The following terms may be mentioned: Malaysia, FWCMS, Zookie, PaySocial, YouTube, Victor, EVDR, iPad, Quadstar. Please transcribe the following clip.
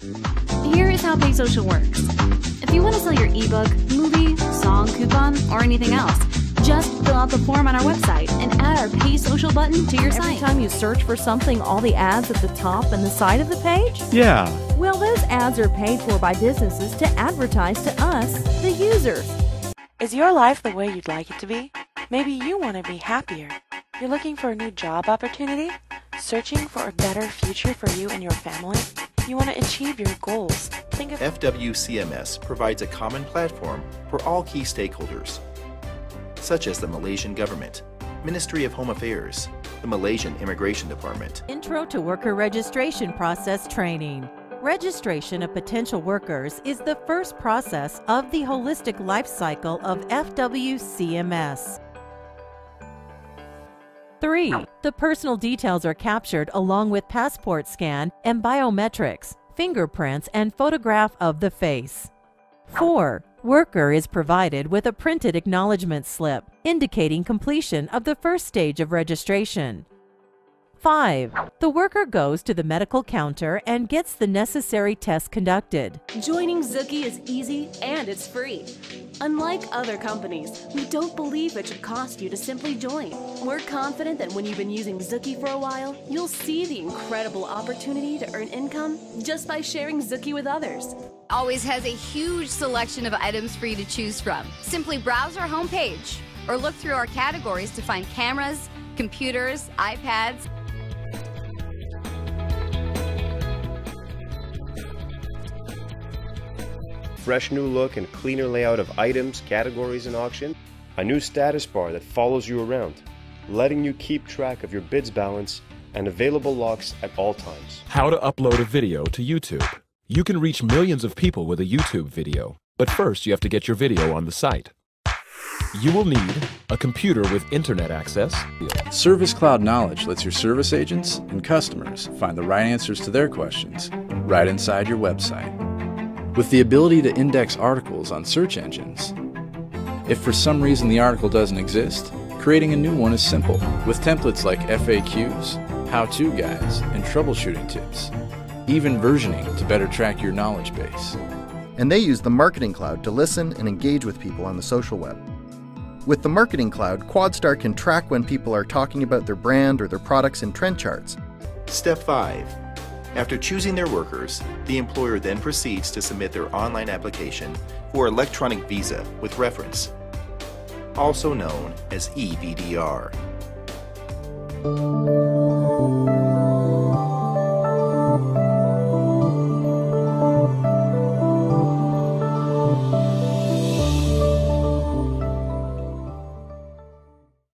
Here is how PaySocial works. If you want to sell your ebook, movie, song, coupon, or anything else, just fill out the form on our website and add our PaySocial button to your site. Every time you search for something, all the ads at the top and the side of the page? Yeah. Well, those ads are paid for by businesses to advertise to us, the users. Is your life the way you'd like it to be? Maybe you want to be happier. You're looking for a new job opportunity? Searching for a better future for you and your family? You want to achieve your goals? Think of FWCMS provides a common platform for all key stakeholders, such as the Malaysian government, Ministry of Home Affairs, the Malaysian Immigration Department. Intro to Worker Registration Process Training. Registration of potential workers is the first process of the holistic life cycle of FWCMS. 3. The personal details are captured along with passport scan and biometrics, fingerprints, and photograph of the face. 4. Worker is provided with a printed acknowledgement slip indicating completion of the first stage of registration. 5. The worker goes to the medical counter and gets the necessary tests conducted. Joining Zookie is easy and it's free. Unlike other companies, we don't believe it should cost you to simply join. We're confident that when you've been using Zookie for a while, you'll see the incredible opportunity to earn income just by sharing Zookie with others. Always has a huge selection of items for you to choose from. Simply browse our homepage or look through our categories to find cameras, computers, iPads, fresh new look and cleaner layout of items, categories, and auction, a new status bar that follows you around, letting you keep track of your bids balance and available locks at all times. How to upload a video to YouTube. You can reach millions of people with a YouTube video, but first you have to get your video on the site. You will need a computer with internet access. Service Cloud Knowledge lets your service agents and customers find the right answers to their questions right inside your website. With the ability to index articles on search engines. If for some reason the article doesn't exist, creating a new one is simple with templates like FAQs, how-to guides, and troubleshooting tips, even versioning to better track your knowledge base. And they use the Marketing Cloud to listen and engage with people on the social web. With the Marketing Cloud, Quadstar can track when people are talking about their brand or their products in trend charts. Step 5. After choosing their workers, the employer then proceeds to submit their online application for electronic visa with reference, also known as EVDR.